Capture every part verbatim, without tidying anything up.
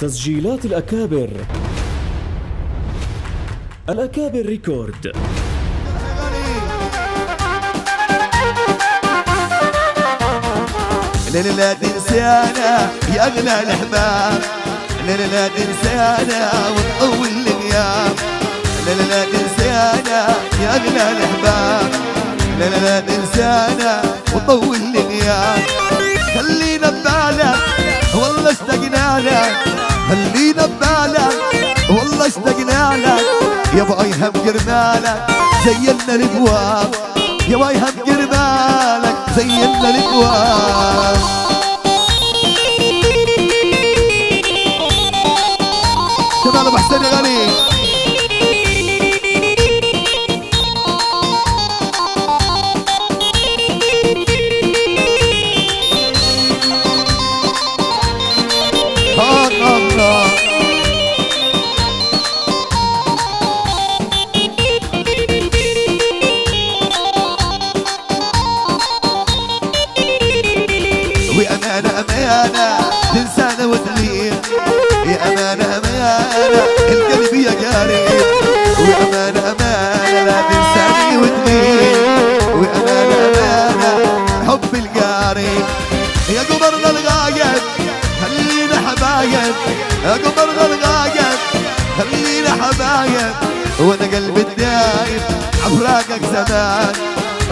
تسجيلات الأكابر الأكابر ريكورد. ليلة لا تنسانا يا أغلى الأحباب، ليلة لا تنسانا وتطول الأيام، ليلة لا تنسانا يا أغلى الأحباب، ليلة لا تنسانا وتطول الأيام. خلينا ببالك والله اشتقنا لك، خلينا ببالك والله اشتقنا لك، يا باي هم جرمالك زينا الابواب، يا باي هم جرمالك زينا الابواب. تمام ابو حسين يا غالي، أمانة أمانة تنسانا وتغير، يا أمانة أمانة القلب يا قريب، وأمانة أمانة لا تنساني وتغير، وأمانة أمانة حب القريب. يا قمرنا الغايب خلينا حبايب، يا قمرنا الغايب خلينا حبايب، وأنا قلبي الدايب عفراقك زمان،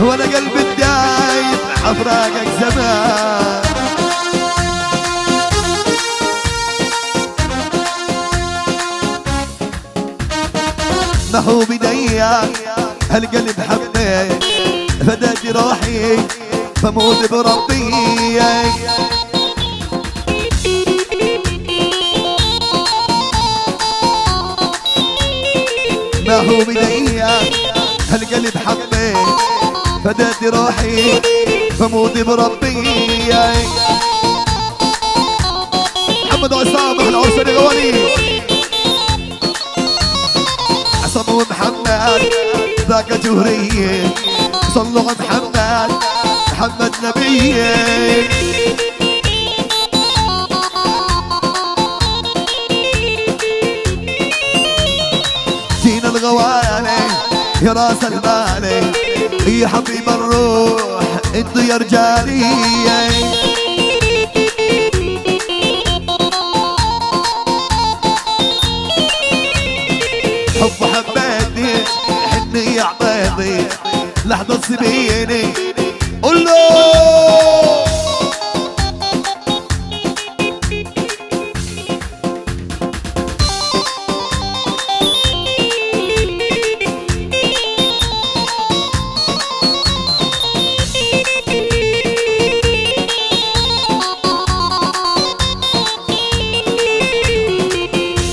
وأنا قلبي الدايب عفراقك زمان. محو بديا هالقلب حبيت، فداك روحي فموت بربي. محو بديا هالقلب حبيت، فداك روحي فموت بربي. محمد عصام احلى عرسان يا غواني، صلوا محمد ذاك جهري، صلوا محمد محمد نبي. جينا الغوالي يا راس المالي، يا حبيب الروح انتو يا رجالي، حب حباتي حني عبادي لحظة سبيني قول له.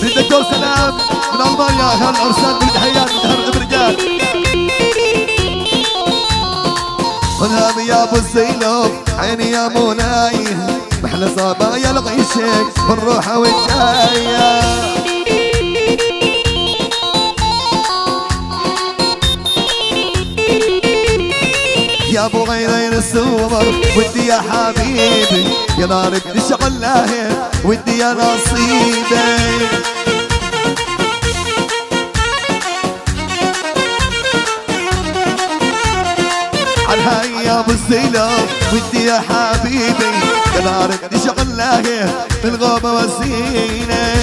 للدكتور سلام من ألمانيا، أهل عرسان بالتحيات بتهرب الرجال. والهام يا أبو الزينب عيني يا مولاي، محلى صبايا الغيشك بالروحة والجاية. يا أبو غيرين السوبر ودي يا حبيبي، يا نار بتشعل لاهب ودي يا نصيبي. هاي يا ابو الزينب ودي يا حبيبي، يا نار بتشعل لاهي بالغوبة وسينة.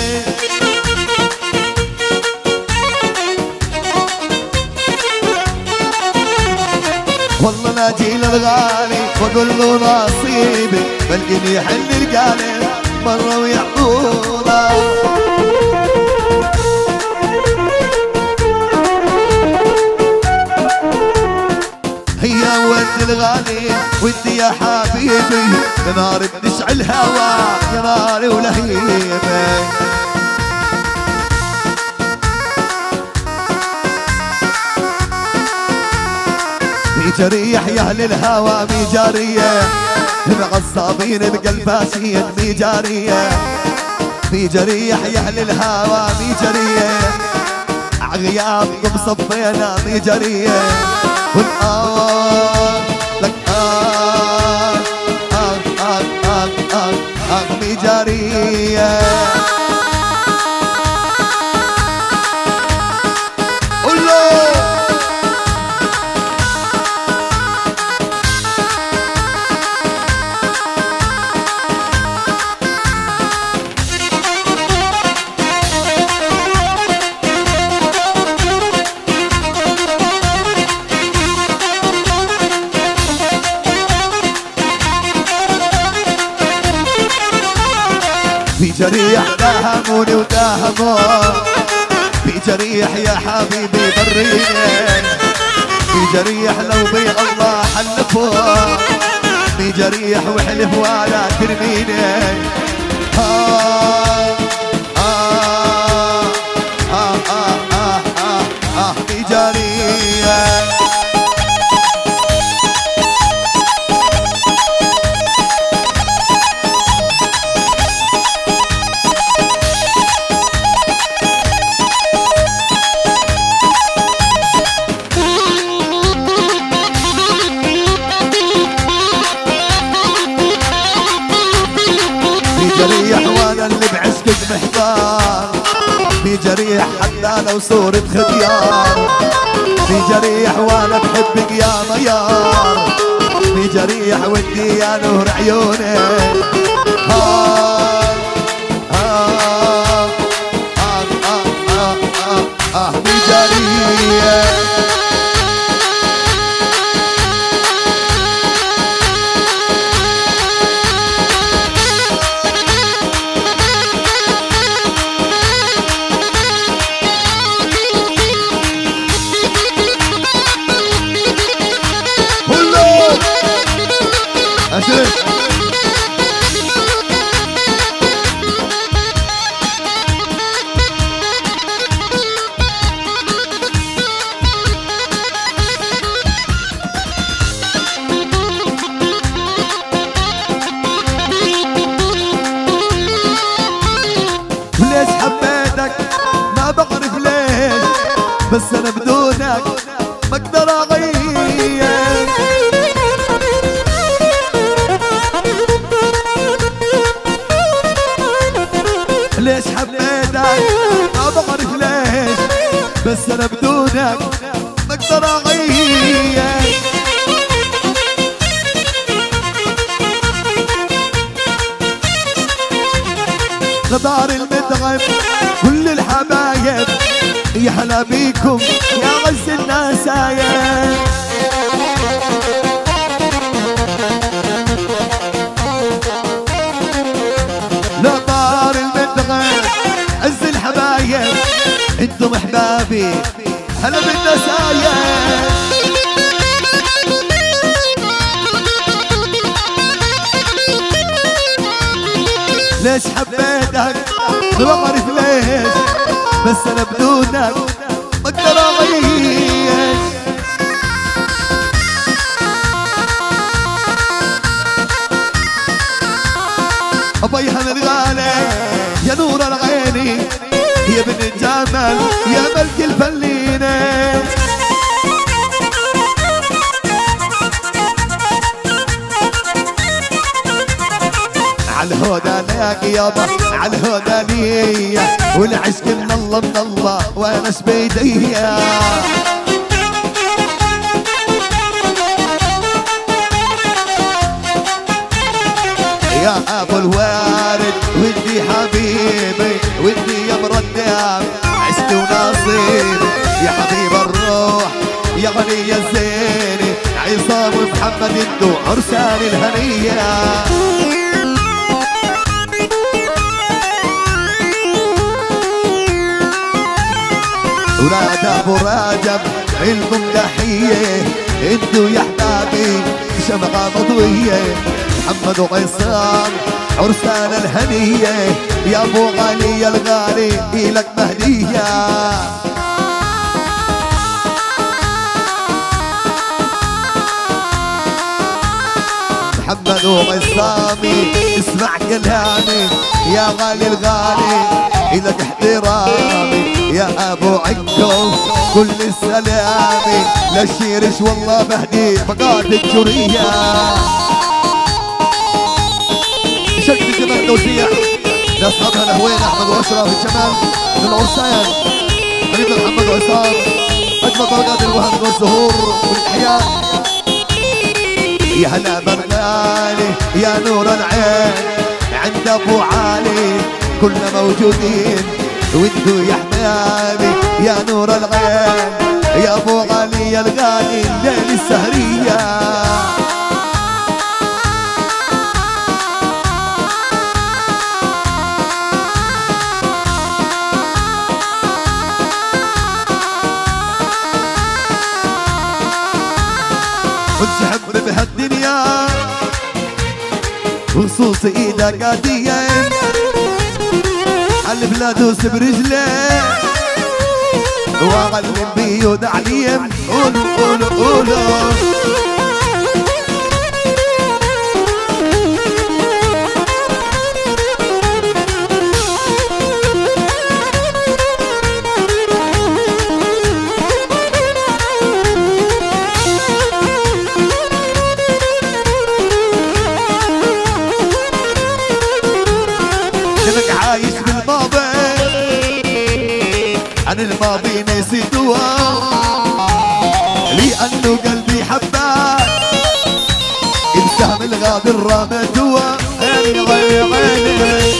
والله لا جيل الغالي واقول له نصيبي، بلقيني يحل القالب مرة ويحضوره. يا ود الغالي ودي يا حبيبي، يا نار بتشعل هوا يا ناري ولهيبي. ميجريح يا اهل الهوى ميجريح، معصبين بقلبها شين ميجريح، ميجريح يا اهل الهوى ميجريح، عغيابكم صفينا ميجريح. والآه لك آه آه آه آه آه آه ميجارية. في جريح داهموني وداهمون، في جريح يا حبيبي بريني، في جريح لو بي الله حلفون، في جريح وحلف ولا ترميني. آه آه آه آه آه آه آه في جريح. بجريح حتى لو صورة ختيار، بجريح وانا بحبك يا ميار، بجريح ودي يا نور عيوني. آه آه آه آه آه آه آه بجريح. ليش حبيتك ما بعرف ليش، بس انا بدونك ما اقدر اغير. ليش حبيتك ما بعرف ليش، بس انا بدونك ما اقدر اغير. غدار المتعب كل الحبايب، يحلى بيكم يا غز النسايب. غدار المتعب عز الحبايب، انتم احبابي هلا بالنسايب. ليش حبيتك ما بعرف ليش، بس انا بدونك ما اقدر اعيش. ابي حنا الغالي يا نور العيني، يا بنت الجمل يا ملك الفلينه. عالهدى ليك يابا عالهدى لي، والعشق من الله من الله وانا شبيدية. يا ابو الوارد ودي حبيبي، ودي يا مردام عشتي ونصيبي، يا حبيب الروح يا غني يا زيني، عصام ومحمد انتو عرسان الهنية. ولاد ابو رجب الكم تحيه، انتوا يا احبابي شمعه مضويه، محمد وعصام عرسان الهنيه، يا ابو غالي الغالي الك مهديه. محمد وعصامي اسمع كلامي، يا غالي الغالي إلك احترامي، يا أبو عكو كل السلامي، لا تشيرش والله بهدي بقعة الجرية. شكل الجمال توزيع لأصحابها الهوين أحمد وأشرف الجمال من العرسان، حبيبنا محمد وعصام، أجمل طلقات الوهم والزهور والإحياء. يا هلا برلالي يا نور العين، عند أبو علي كلنا موجودين، وانتو يا حبايبي يا نور العين، يا ابو غالي يا الغالي الليل السهريه. مخصوص ايدك عادية عالبلاد وسب رجلي وعلم بيود عليم. قولوا قولوا قولوا عن الماضي نسيتوها لأنه قلبي حبها السهم الغابر رمتوها. غيري غيري غيري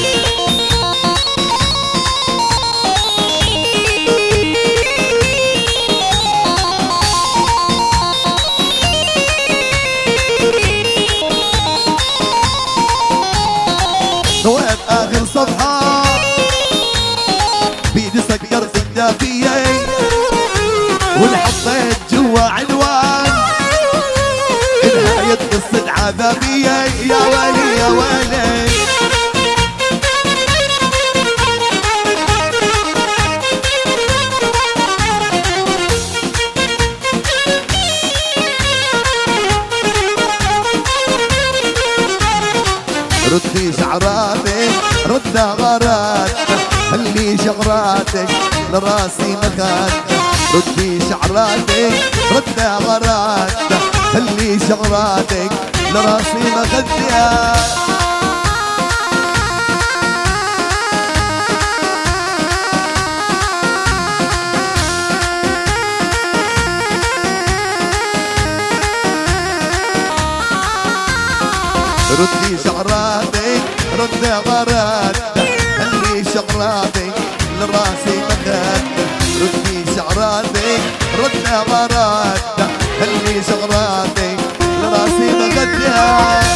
نوقف آخر صفحة بيدي سكرت والحطيت جوا عنوان نهاية قصة عذابية. يا ويلي يا ويلي ردي شعراتك رد غراتك خلي شعراتك لراسي مكانك ردي شعراتك رد غراتك خلي شعراتك لراسي مخديات. ردي شعراتك رد غراتك خلي شعراتك لراسي مخديات ردي شعراتك رد غراتك خلي شعراتك لراسي مخديات.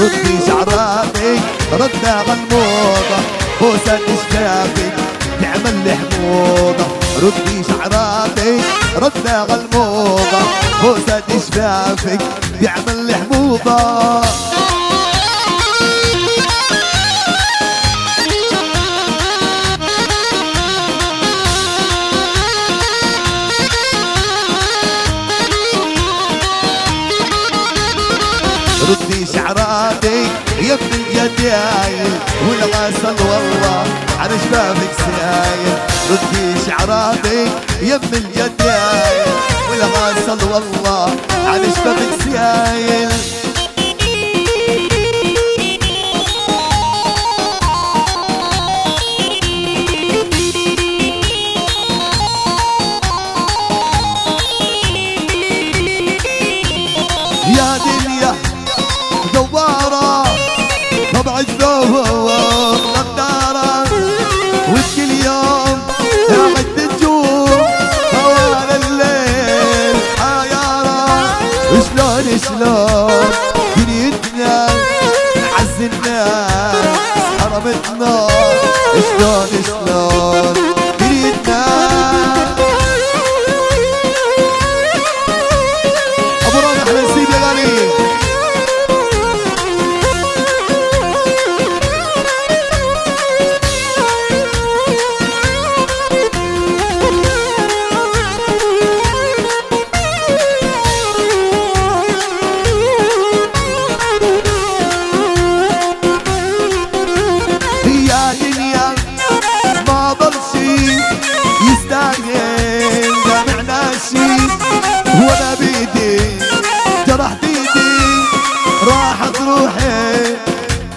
ردي شعراتك رد غنموضة بوسة شفافك تعمل لي حموضة ردي شعراتك رد غلموضة بوسة شفافك تعمل لي حموضة. ردي شعراتك يا ابن الجدايل والغسل والله على شبابك سايل ردي شعراتك يا ابن الجدايل والغسل والله على شبابك سايل. شلون دنيتنا نعز الناس حرمتنا شلون شلون دنيتنا ابو رانح نسيب يا غالي.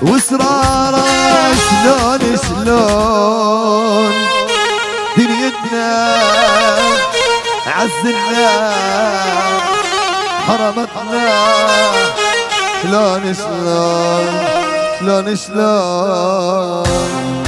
واسرارا شلون شلون دنيتنا عزلنا حرمتنا شلون شلون شلون شلون